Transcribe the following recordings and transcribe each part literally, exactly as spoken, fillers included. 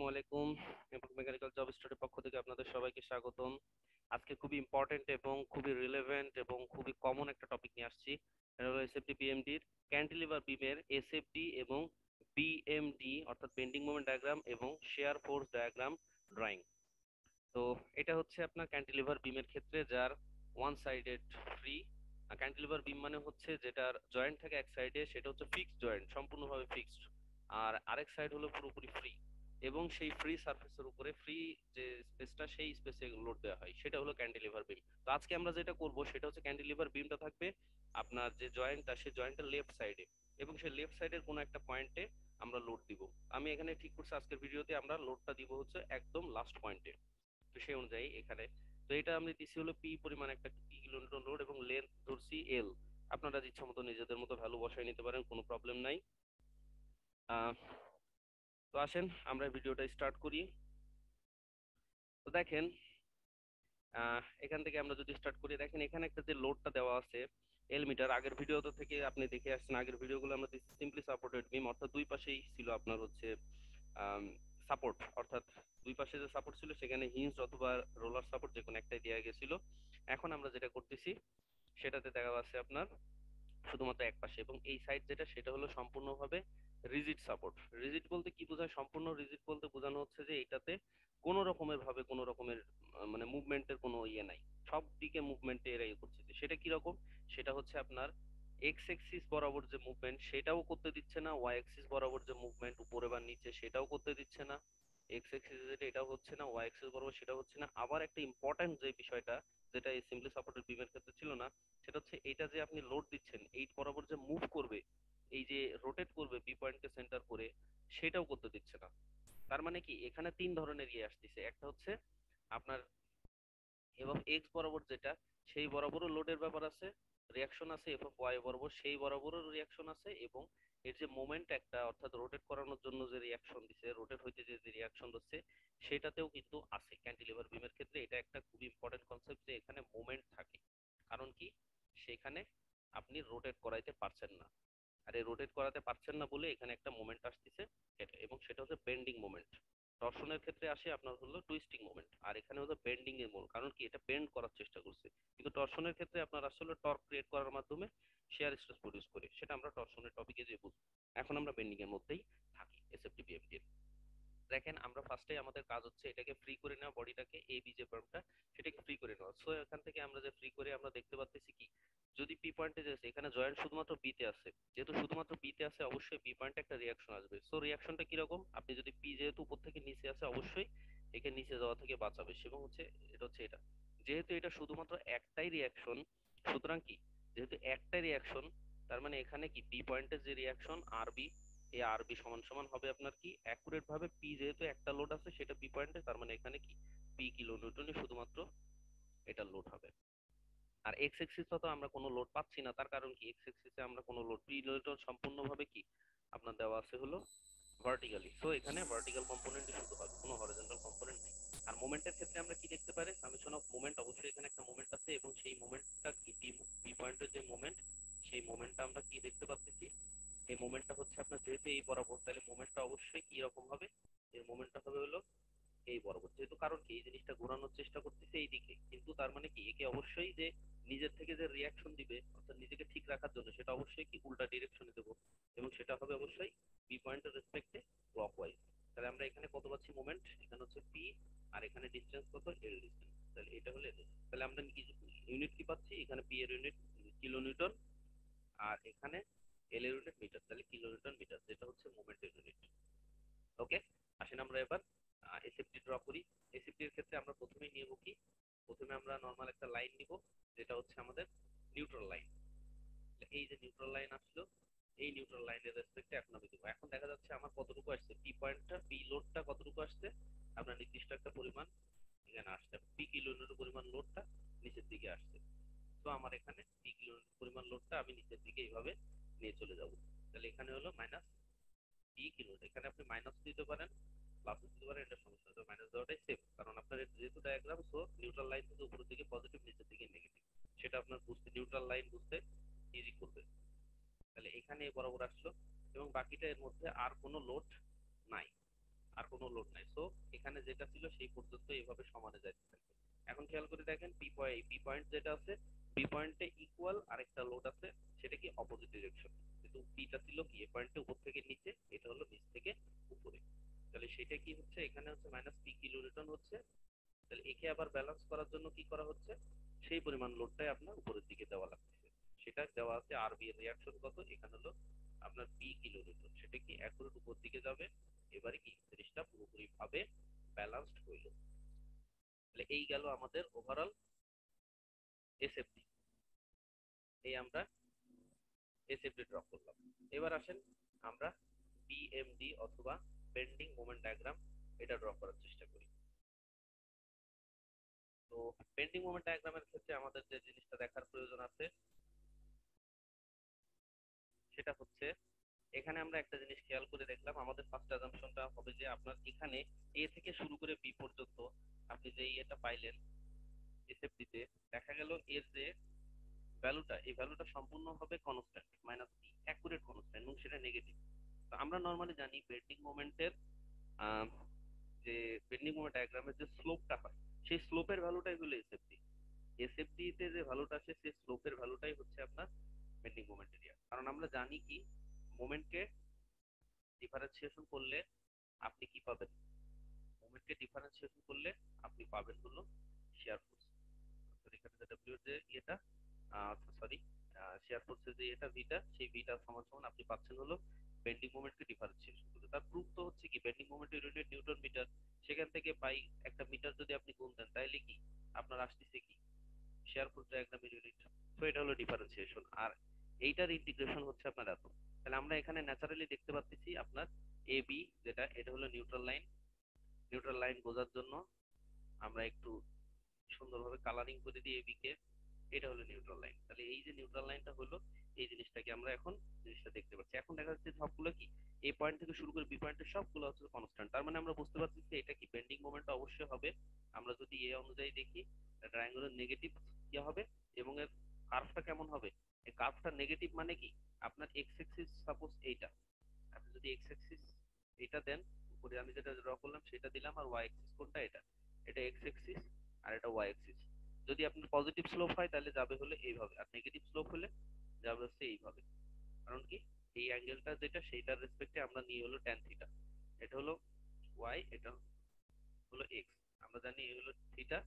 আসসালামু আলাইকুম, ইমপক mechanical job স্টুডির পক্ষ থেকে আপনাদের সবাইকে স্বাগতম। আজকে খুবই ইম্পর্টেন্ট এবং খুবই রিলেভেন্ট এবং খুবই কমন একটা টপিক নিয়ে আসছি, এটা হলো এসএফডি বিএমডির ক্যান্টিলিভার বিমের এসএফডি এবং বিএমডি অর্থাৎ বেন্ডিং মোমেন্ট ডায়াগ্রাম এবং শেয়ার ফোর্স ডায়াগ্রাম ড্রয়িং। তো এটা হচ্ছে আপনার ক্যান্টিলিভার বিমের ক্ষেত্রে যার one sided free. Cantilever beam মানে হচ্ছে যেটার জয়েন্ট থাকে এক সাইডে, সেটা হচ্ছে ফিক্সড জয়েন্ট, সম্পূর্ণভাবে ফিক্সড, আর আরেক সাইড হলো পুরোপুরি ফ্রি, এবং সেই ফ্রি সারফেসের উপরে ফ্রি যে স্পেসটা সেই স্পেসে লোড দেওয়া হয়, সেটা হলো ক্যান্টিলিভার বিম। তো আজকে আমরা যেটা করব সেটা হচ্ছে ক্যান্টিলিভার বিমটা থাকবে আপনার যে জয়েন্টটা, সেই জয়েন্টের লেফট সাইডে, এবং সেই লেফট সাইডের কোনো একটা পয়েন্টে আমরা লোড দিব। আমি এখানে ঠিক করছি আজকের ভিডিওতে আমরা লোডটা দিব হচ্ছে একদম লাস্ট পয়েন্টে, তো সেই অনুযায়ী এখানে। তো এটা আমি দিচ্ছি হলো পি পরিমাণ একটা কিলোমিটার লোড এবং লেন্থ ধরছি এল। আপনারা ইচ্ছা মতো নিজেদের মতো ভ্যালু বসায় নিতে পারেন, কোনো প্রবলেম নাই। তো আসেন আমরা ভিডিওটা স্টার্ট করি। তো দেখেন এখান থেকে আমরা যদি স্টার্ট করি, দেখেন এখানে একটা যে লোডটা দেওয়া আছে এল মিটার। আগের ভিডিও থেকে আপনি দেখে আসছেন, আগের ভিডিওগুলো আমরা সিম্পলি সাপোর্টেড বিম, অর্থাৎ দুই পাশেই ছিল আপনার হচ্ছে সাপোর্ট, অর্থাৎ দুই পাশে যে সাপোর্ট ছিল সেখানে হিঞ্জ অথবা রোলার সাপোর্ট যে কোনো একটাই দেওয়া গেছিল। এখন আমরা যেটা করতেছি সেটাতে দেখা যাচ্ছে আপনার শুধুমাত্র এক পাশে, এবং এই সাইড যেটা সেটা হলো সম্পূর্ণভাবে রিজিড সাপোর্ট। রিজিড বলতে কি বোঝায়? সম্পূর্ণ রিজিড বলতে বোঝানো হচ্ছে যে এটাতে কোনো রকমের ভাবে কোনো রকমের মানে মুভমেন্টের কোনো ইয়ে নাই, সব দিকে মুভমেন্টে এরা ইয়ে করছে। সেটা কিরকম? সেটা হচ্ছে আপনার এক্স এক্সিস বরাবর যে মুভমেন্ট সেটাও করতে দিচ্ছে না, ওয়াই এক্সিস বরাবর যে মুভমেন্ট উপরে বা নিচে সেটাও করতে দিচ্ছে না, এক্স এক্সিস যেটা এটাও হচ্ছে না, ওয়াই এক্সিস বরাবর সেটাও হচ্ছে না। আবার একটা ইম্পর্টেন্ট যে বিষয়টা যেটা এই সিম্পলি সাপোর্টেড বিমের ক্ষেত্রে ছিল না, সেটা হচ্ছে এটা যে আপনি লোড দিচ্ছেন এই বরাবর যে মুভ করবে, এই যে রোটেট করবে বি পয়েন্টকে সেন্টার করে, সেটাও করতে দিচ্ছে না। তার মানে কি এখানে তিন ধরনের ইয়ে আসতেছে, একটা হচ্ছে আপনার এবং এক্স বরাবর যেটা সেই বরাবরও লোডের ব্যাপার আছে, রিয়াকশন আছে, এফ অফ ওয়াই বরাবর সেই বরাবরও রিয়াকশন আছে, এবং এর যে মোমেন্ট একটা অর্থাৎ রোটেট করানোর জন্য যে রিয়াকশন দিচ্ছে, রোটেট হইতে যে রিয়াকশন হচ্ছে সেটাতেও কিন্তু আছে ক্যান্টিলিভার বিমের ক্ষেত্রে। এটা একটা খুবই ইম্পর্টেন্ট কনসেপ্ট যে এখানে মোমেন্ট থাকে, কারণ কি সেখানে আপনি রোটেট করাইতে পারছেন না, আর এই রোটেট করাতে পারছেন না বলে এখানে একটা মোমেন্ট আসতেছে, এবং সেটা হচ্ছে বেন্ডিং মোমেন্ট। টর্শনের ক্ষেত্রে আসে আপনার হলো টুইস্টিং মোমেন্ট, আর এখানে হলো বেন্ডিং এর মোমেন্ট, কারণ কি এটা বেন্ড করার চেষ্টা করছে। কিন্তু টর্শনের ক্ষেত্রে আপনার আসলে টর্ক ক্রিয়েট করার মাধ্যমে শেয়ার স্ট্রেস প্রডিউস করে, সেটা আমরা টর্শনের টপিকে যে বুঝবো। এখন আমরা বেন্ডিং এর মধ্যেই থাকি এসএফডি বিএমডি। দেখেন আমরা ফার্স্টে আমাদের কাজ হচ্ছে এটাকে ফ্রি করে নেওয়া, বডিটাকে এই বি যে পয়েন্টটা সেটাকে ফ্রি করে নেওয়া। সো এখান থেকে আমরা যে ফ্রি করে আমরা দেখতে পাচ্ছি কি যদি পি পয়েন্টে যাচ্ছে, এখানে জয়েন্ট শুধুমাত্র বি তে আছে, যেহেতু শুধুমাত্র বি তে আছে অবশ্যই বি পয়েন্টে একটা রিয়াকশন আসবে। সো রিয়াকশনটা কিরকম? আপনি যদি পি যেহেতু উপর থেকে নিচে আসে অবশ্যই একে নিচে যাওয়া থেকে বাঁচাবে, এবং হচ্ছে এটা হচ্ছে এটা যেহেতু এটা শুধুমাত্র একটাই রিয়াকশন, সুতরাং কি যেহেতু একটাই রিয়াকশন তার মানে এখানে কি বি পয়েন্টের যে রিয়াকশন আর বি, এই আর বি সমান সমান হবে আপনার কি অ্যাকুরেট ভাবে পি যেহেতু একটা লোড আছে সেটা বি পয়েন্টে, তার মানে এখানে কি পি কিলো নিউটনে শুধুমাত্র এটা লোড হবে। আর এক্স এক্সিসে তো আমরা কোনো লোড পাচ্ছি না, তার কারণ কি এক্স এক্সিসে আমরা কোনো লোড পি নিউটন সম্পূর্ণভাবে কি আপনার দেওয়া আছে হলো ভার্টিক্যালি। সো এখানে ভার্টিক্যাল কম্পোনেন্টই শুধু হবে, কোনো হরিজন্টাল কম্পোনেন্ট নেই। আর মোমেন্টের ক্ষেত্রে আমরা কি দেখতে পারি সামেশন অফ মোমেন্ট, অবশ্যই এখানে একটা মোমেন্ট আছে, এবং সেই মোমেন্টটা কি বি পয়েন্টের যে মোমেন্ট সেই মোমেন্টটা আমরা কি দেখতে পাচ্ছি, এই মোমেন্টটা হচ্ছে আপনার যেহেতু এই বরাবর, তাহলে মোমেন্টটা অবশ্যই কি রকম হবে, এই মোমেন্টটা হবে হলো এই বরাবর, যেহেতু কারণ কি এই জিনিসটা ঘোরানোর চেষ্টা করতেছে এই দিকে, কিন্তু তার মানে কি একে অবশ্যই যে নিজের থেকে যে রিয়াকশন দিবে অর্থাৎ নিজেকে ঠিক রাখার জন্য সেটা অবশ্যই কি উল্টা ডিরেকশনে দেবো, এবং সেটা হবে অবশ্যই বি পয়েন্টের রেসপেক্টে ক্লকওয়াইজ। তাহলে আমরা এখানে কত পাচ্ছি মোমেন্ট, এখানে হচ্ছে পি, আর এখানে ডিসটেন্স কত, এল ডিসটেন্স, তাহলে এটা হলো এল। তাহলে আমরা ইউনিট কি পাচ্ছি এখানে পি এর ইউনিট কিলো নিউটন, আর এখানে এল এর ইউনিট মিটার, তাহলে কিলো নিউটন মিটার, যেটা হচ্ছে মোমেন্টের ইউনিট। ওকে আসেন আমরা এবার এসএফডি ড্র করি। এসএফডি এর ক্ষেত্রে আমরা প্রথমে নিব কি, প্রথমে আমরা নরমাল একটা লাইন নিব যেটা হচ্ছে আমাদের নিউট্রাল লাইন। এই যে নিউট্রাল লাইন আসলো, এই নিউট্রাল লাইনের রেসপেক্টে এখন আমি দেব। এখন দেখা যাচ্ছে আমার কতটুকু আসছে পি পয়েন্টটা, পি লোডটা কতটুকু আসছে, আপনার নির্দিষ্ট একটা পরিমাণ এখানে আসছে, পি কিলো নিউটন পরিমাণ লোডটা নিচের দিকে আসছে। তো আমার এখানে পি কিলো নিউটন পরিমাণ লোডটা আমি নিচের দিকে এইভাবে নিয়ে চলে যাব, তাহলে এখানে হলো মাইনাস পি কিলো, এখানে আপনি মাইনাস দিতে পারেন প্লাস দিতে পারেন, এটা সমস্যা তো মাইনাস দেওয়াটাই সেফ, কারণ আপনার যেহেতু ডায়াগ্রাম সো নিউট্রাল লাইন থেকে উপরের দিকে পজিটিভ নিচের দিকে নেগেটিভ, সেটা আপনার বুঝতে নিউট্রাল লাইন বুঝতে ইজি করবে। তাহলে এখানে বরাবর আসলো, এবং বাকিটা এর মধ্যে আর কোনো লোড নাই, আর কোনো লোড নাই। সো এখানে যেটা ছিল সেই পর্যন্ত এইভাবে সমানে যাইতে থাকবে। এখন খেয়াল করে দেখেন পি পয়েন্ট পি পয়েন্ট যেটা আছে পি পয়েন্টে ইকুয়াল আরেকটা লোড আছে, সেটা কি অপোজিট ডিরেকশন, কিন্তু পিটা ছিল কি এ পয়েন্টে উপর থেকে নিচে, এটা হলো নিচ থেকে উপরে। তাহলে সেটা কি হচ্ছে এখানে হচ্ছে মাইনাস পি কিলোনিউটন হচ্ছে। তাহলে একে আবার ব্যালেন্স করার জন্য কি করা হচ্ছে, সেই পরিমাণ লোডটাই আপনার উপরের দিকে দেওয়া লাগছে। সেটা দেওয়া আছে আর বি এর রিঅ্যাকশন কত, এখানে হলো আপনার পি কিলোনিউটন, সেটা কি একরুট উপর দিকে যাবে। এবারে কি জিনিসটা পুরোপুরি ভাবে ব্যালেন্সড হইল। তাহলে এই গেল আমাদের ওভারঅল এসএফডি, এই আমরা এসএফডি ড্র করলাম। এবার আসেন আমরা বিএমডি অথবা বেন্ডিং মোমেন্ট ডায়াগ্রাম এটা ড্র করার চেষ্টা করি। তো বেন্ডিং মোমেন্ট ডায়াগ্রামের ক্ষেত্রে আমাদের যে জিনিসটা দেখার প্রয়োজন আছে সেটা হচ্ছে, এখানে আমরা একটা জিনিস খেয়াল করে দেখলাম, আমাদের ফার্স্ট অ্যাজাম্পশনটা হবে যে আপনার এখানে এ থেকে শুরু করে বি পর্যন্ত আপনি যে এটা পাইলেন এসএফডিতে, দেখা গেল এর যে ভ্যালুটা, এই ভ্যালুটা সম্পূর্ণ হবে constant minus B, accurate constant, এবং সেটা নেগেটিভ। তো আমরা নর্মালি জানি বেন্ডিং মোমেন্টের যে বেন্ডিং মোমেন্ট ডায়াগ্রামের যে স্লোপটা হয়, সেই স্লোপের ভ্যালুটাই হলো এসএফডি। এসএফডিতে যে ভ্যালুটা আসে সেই স্লোপের ভ্যালুটাই হচ্ছে আপনার বেন্ডিং মোমেন্ট এরিয়া। কারণ আমরা জানি কি মোমেন্টকে ডিফারেন্সিয়েশন করলে আপনি কি পাবেন, মোমেন্টকে ডিফারেন্সিয়েশন করলে আপনি পাবেন হলো শিয়ার ফোর্স। এখানে যে ডব্লিউ যে এটা সরি শিয়ার ফোর্সের যে এটা ভিটা, সেই ভিটা সমান সমান আপনি পাচ্ছেন হলো বেন্ডিং মোমেন্টকে ডিফারেন্সিয়েশন করলে। তার প্রুফ তো হচ্ছে কি বেন্ডিং মোমেন্টের ইউনিট নিউটন মিটার, সেখান থেকে পাই একটা মিটার যদি আপনি গুণ দেন তাহলে কি আপনার আসতেছে কি শিয়ার ফোর্স ডায়াগ্রাম ইউনিট। তো এটা হলো ডিফারেন্সিয়েশন, আর এইটার ইন্টিগ্রেশন হচ্ছে আপনার এত। তাহলে আমরা এখানে ন্যাচারালি দেখতে পাচ্ছি আপনার এ বি যেটা, এটা হলো নিউট্রাল লাইন। নিউট্রাল লাইন বোঝার জন্য আমরা একটু সুন্দরভাবে কালারিং করে দিই এ বি কে, এটা হলো নিউট্রাল লাইন। তাহলে এই যে নিউট্রাল লাইনটা হলো এই জিনিসটাকে আমরা এখন জিনিসটা দেখতে পাচ্ছি। এখন দেখা যাচ্ছে সবগুলো কি এ পয়েন্ট থেকে শুরু করে বি পয়েন্টের সবগুলো হচ্ছে কনস্ট্যান্ট, তার মানে আমরা বুঝতে পারছি যে এটা কি বেন্ডিং মোমেন্টটা অবশ্যই হবে। আমরা যদি এ অনুযায়ী দেখি ট্রায়াঙ্গুলার নেগেটিভ কি হবে এবং এর কার্ভটা কেমন হবে, এই কার্ভটা নেগেটিভ মানে কি আপনার এক্স এক্সিস সাপোজ এইটা, আপনি যদি এক্স এক্সিস এটা দেন উপরে আমি যেটা ড্র করলাম সেটা দিলাম, আর ওয়াই এক্সিস কোনটা এটা, এটা এক্স এক্সিস আর এটা ওয়াই এক্সিস। যদি আপনার পজিটিভ স্লোপ হয় তাহলে যাবে হলে এইভাবে, আর নেগেটিভ স্লোপ হলে যাবে হচ্ছে এইভাবে। কারণ কি এই অ্যাঙ্গেলটা যেটা সেইটার রেসপেক্টে আমরা নিয়ে হলো ট্যান থিটা, এটা হলো ওয়াই, এটা হলো এক্স। আমরা জানি এই হলো থিটা,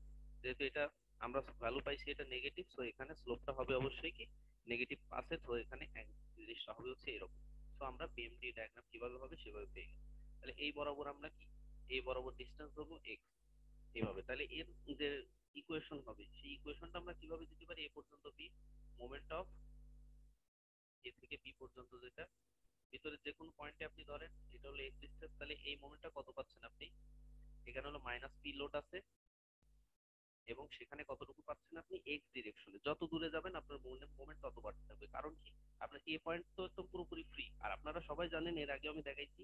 যেহেতু এটা আমরা ভ্যালু পাইছি এটা নেগেটিভ, সো এখানে স্লোপটা হবে অবশ্যই কি নেগেটিভ পাশে, তো এখানে জিনিসটা হবে হচ্ছে এরকম। সো আমরা বিএমডি ডায়াগ্রাম কিভাবে হবে সেভাবে পেয়ে গেলাম। তাহলে এই বরাবর আমরা কি এই বরাবর ডিসটেন্স ধরবো এক্স এইভাবে। তাহলে এর যে ইকুয়েশন হবে সেই ইকুয়েশনটা আমরা কিভাবে দিতে পারি, এ পর্যন্ত বি মোমেন্ট অফ এ থেকে বি পর্যন্ত যেটা ভিতরে যে কোনো পয়েন্টে আপনি ধরেন এটা হলো এক্স ডিসটেন্স। তাহলে এই মোমেন্টটা কত পাচ্ছেন আপনি, এখানে হলো মাইনাস পি লোড আছে এবং সেখানে কতটুকু পাচ্ছেন আপনি এক্স ডিরেকশনে। যত দূরে যাবেন আপনার মোমেন্ট তত বাড়তে থাকবে, কারণ কি আপনার এ পয়েন্ট তো একদম পুরোপুরি ফ্রি। আর আপনারা সবাই জানেন এর আগে আমি দেখাইছি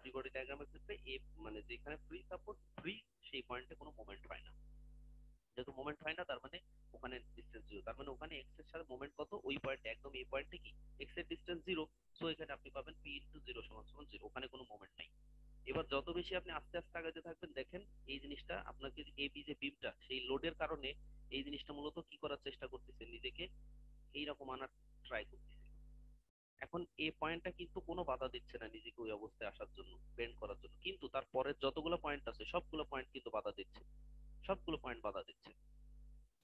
ফ্রি বডি ডায়াগ্রামের ক্ষেত্রে এ মানে যেখানে ফ্রি সাপোর্ট ফ্রি সেই পয়েন্টে কোনো মোমেন্ট হয় না, যেহেতু মোমেন্ট হয় না তার মানে ওখানে ডিসটেন্স জিরো, তার মানে ওখানে এক্স এর সাথে মোমেন্ট কত ওই পয়েন্টে একদম এই পয়েন্টে কি এক্স এর ডিসটেন্স জিরো। সো এখানে আপনি পাবেন পি ইন্টু জিরো সমান সমান জিরো, ওখানে কোনো মোমেন্ট নাই। এবার যত বেশি আপনি আস্তে আস্তে আগাতে থাকবেন দেখেন এই জিনিসটা আপনাকে এ বি যে বিমটা সেই লোডের কারণে এই জিনিসটা মূলত কি করার চেষ্টা করতেছে, নিজেকে এইরকম আনার ট্রাই করতেছে। এখন এই পয়েন্টটা কিন্তু কোনো বাধা দিচ্ছে না নিজেকে ওই অবস্থায় আসার জন্য বেন্ড করার জন্য, কিন্তু তারপরের যতগুলো পয়েন্ট আছে সবগুলো পয়েন্ট কিন্তু বাধা দিচ্ছে, সবগুলো পয়েন্ট বাধা দিচ্ছে।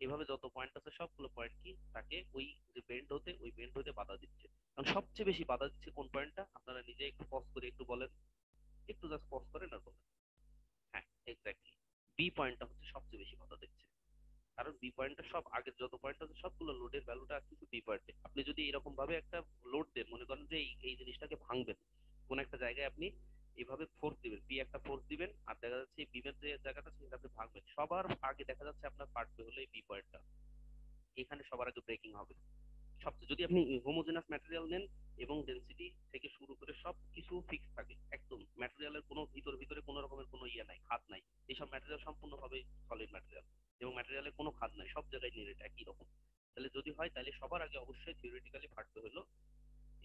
এভাবে যত পয়েন্ট আছে সবগুলো পয়েন্ট কি তাকে ওই যে বেন্ড হতে ওই বেন্ড হতে বাধা দিচ্ছে। কারণ সবচেয়ে বেশি বাধা দিচ্ছে কোন পয়েন্টটা, আপনারা নিজে একটু পজ করে একটু বলেন, একটু জাস্ট পজ করেন আর বলেন। হ্যাঁ এক্স্যাক্টলি বি পয়েন্টটা হচ্ছে সবচেয়ে বেশি বাধা দিচ্ছে, কারণ বি পয়েন্টটা সব আগের যত পয়েন্ট আছে সবগুলো লোডের ভ্যালুটা আসছে বি পয়েন্টে। আপনি যদি এরকম ভাবে একটা লোড দেন, মনে করেন যে এই জিনিসটাকে ভাঙবেন কোন একটা জায়গায়, আপনি এভাবে ফোর্স দিবেন বি একটা ফোর্স দিবেন আর দেখা যাচ্ছে বিমের যে জায়গাটা সেটা আপনি ভাঙবেন, সবার আগে দেখা যাচ্ছে আপনার ফাটবে হলো এই বি পয়েন্টটা, এখানে সবার আগে ব্রেকিং হবে সবচেয়ে। যদি আপনি হোমোজেনাস ম্যাটেরিয়াল নেন এবং ডেন্সিটি থেকে শুরু করে সব কিছু ফিক্স থাকে একদম, ম্যাটেরিয়ালের কোনো ভিতর ভিতরে কোনো রকমের কোনো ইয়ে নাই, খাদ নাই, এইসব ম্যাটেরিয়াল সম্পূর্ণভাবে সলিড ম্যাটেরিয়াল এবং ম্যাটেরিয়ালের কোনো খাদ নাই, সব জায়গায় নিরেট একই রকম। তাহলে যদি হয় তাহলে সবার আগে অবশ্যই থিওরিটিক্যালি ফাটতে হলো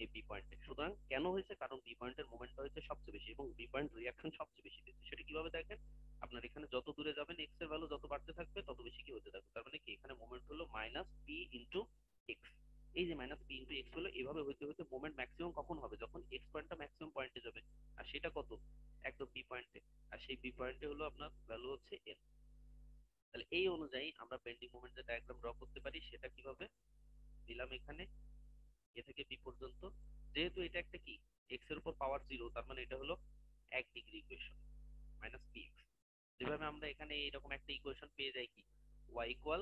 এই বি পয়েন্টে। সুতরাং কেন হয়েছে, কারণ বি পয়েন্টের মোমেন্টটা হয়েছে সবচেয়ে বেশি এবং বি পয়েন্ট রিয়াকশন সবচেয়ে বেশি। পয়েন্টে যাবে আর সেটা কত একদম বি পয়েন্টে আর সেই বি পয়েন্টে হলো আপনার ভ্যালু হচ্ছে এন তাহলে এই অনুযায়ী আমরা বেন্ডিং মোমেন্টের ডায়াগ্রাম ড্র করতে পারি সেটা কিভাবে দিলাম এখানে এ থেকে বি পর্যন্ত যেহেতু এটা একটা কি x এর উপর পাওয়ার জিরো তার মানে এটা হলো এক ডিগ্রি ইকুয়েশন - px যেভাবে আমরা এখানে এরকম একটা ইকুয়েশন পেয়ে যাই কি y ইকুয়াল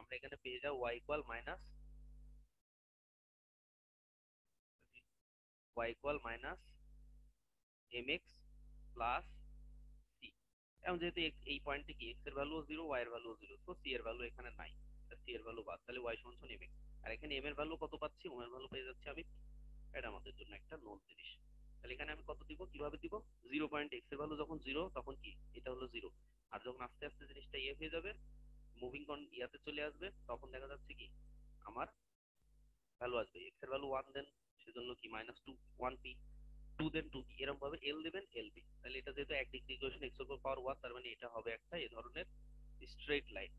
আমরা এখানে পেয়ে যাই y equal minus y equal minus mx plus c এবং যেহেতু এই পয়েন্টে কি x এর ভ্যালু জিরো y এর ভ্যালু জিরো তো c এর ভ্যালু এখানে নাই c এর ভ্যালু বাদ তাহলে y সমান mx আর এখানে m এর ভ্যালু কত পাচ্ছি m এর ভ্যালু পেয়ে যাচ্ছে আমি এটা আমাদের জন্য একটা নন জিনিস তাহলে এখানে আমি কত দিব কিভাবে দিব জিরো পয়েন্ট x এর ভ্যালু যখন জিরো তখন কি এটা হলো জিরো আর যখন আস্তে আস্তে জিনিসটা এফ হয়ে যাবে মুভিং কোন ইয়াতে চলে আসবে তখন দেখা যাচ্ছে কি আমার ভ্যালু আসবে x এর ভ্যালু ওয়ান দেন সেজন্য কি -2 1p টু দেন টু এরকম ভাবে l দিবেন lb তাহলে এটা যেহেতু এক ডিগ্রি ইকুয়েশন x এর পাওয়ার ওয়ান তার মানে এটা হবে একটা এই ধরনের স্ট্রেট লাইন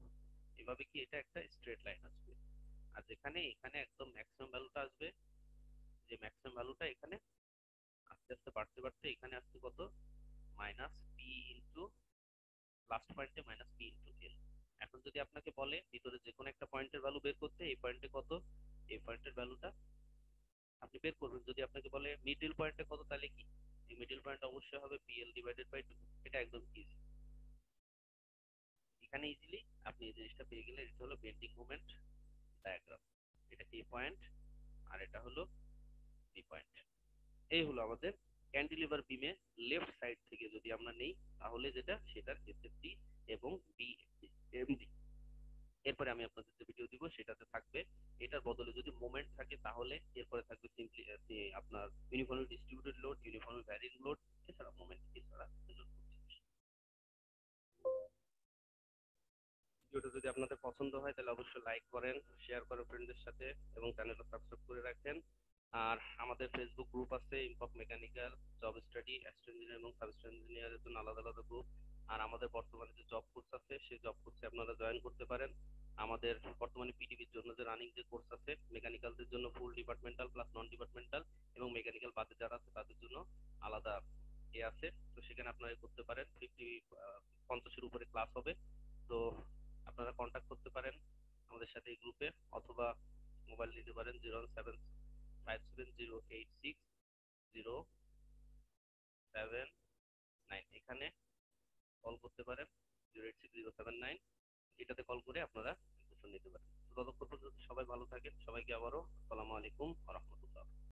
এভাবে কি এটা একটা স্ট্রেট লাইন আসবে আর এখানে এখানে একদম ম্যাক্সিমাম ভ্যালুটা আসবে যে ম্যাক্সিমাম ভ্যালুটা এখানে আস্তে আস্তে বাড়তে বাড়তে এখানে আসছে কত -p ইনটু লাস্ট পয়েন্টে -p ইনটু l এখন যদি আপনাকে বলে ভিতরে যে কোন একটা পয়েন্টের ভ্যালু বের করতে এই পয়েন্টে কত এই পয়েন্টের ভ্যালুটা আপনি বের করবেন যদি আপনাকে বলে মিডল পয়েন্টে কত তাহলে কি এই মিডল পয়েন্ট অবশ্যই হবে pl ডিভাইডেড বাই টু এটা একদম ইজি এখানে ইজিলি আপনি এই জিনিসটা পেয়ে গেলে এটা হলো বেন্ডিং মোমেন্ট ডায়াগ্রাম এটা a পয়েন্ট আর এটা হলো b পয়েন্ট এই হলো আমাদের ক্যান্টিলিভার বিমে লেফট সাইড থেকে যদি আমরা নেই তাহলে যেটা সেটা এস এফ ডি এবং বি এম ডি এরপরে আমি আপনাদের যে ভিডিও দিব সেটাতে থাকবে এটার বদলে যদি মোমেন্ট থাকে তাহলে এরপরে থাকবে সিম্পলি আপনার uniformly distributed load uniformly varying load এছাড়া মোমেন্ট এছাড়া ভিডিওটা যদি আপনাদের পছন্দ হয় তাহলে অবশ্যই লাইক করেন শেয়ার করেন ফ্রেন্ডদের সাথে এবং চ্যানেলটা সাবস্ক্রাইব করে রাখেন আর আমাদের ফেসবুক গ্রুপ আছে ইমপক mechanical job study assistant engineer এবং সাবস্ট্যান্ট ইঞ্জিনিয়ারের জন্য আলাদা আলাদা গ্রুপ আর আমাদের বর্তমানে যে জব কোর্স আছে সেই জব কোর্সে আপনারা জয়েন করতে পারেন আমাদের বর্তমানে পিডিবির জন্য যে রানিং যে কোর্স আছে মেকানিক্যালদের জন্য full departmental plus non departmental এবং মেকানিক্যাল বাদে যারা আছে তাদের জন্য আলাদা এ আছে তো সেখানে আপনারা করতে পারেন ফিফটি পঞ্চাশের উপরে ক্লাস হবে তো আপনারা কন্ট্যাক্ট করতে পারেন আমাদের সাথে এই গ্রুপে অথবা মোবাইল নিতে পারেন zero seven five seven zero eight six zero seven nine এখানে কল করতে পারেন zero eight six zero seven nine এটাতে কল করে আপনারা নিতে পারেন ততক্ষণ পর্যন্ত সবাই ভালো থাকেন সবাইকে আবারও আসসালামু আলাইকুম ওয়া রাহমাতুল্লাহ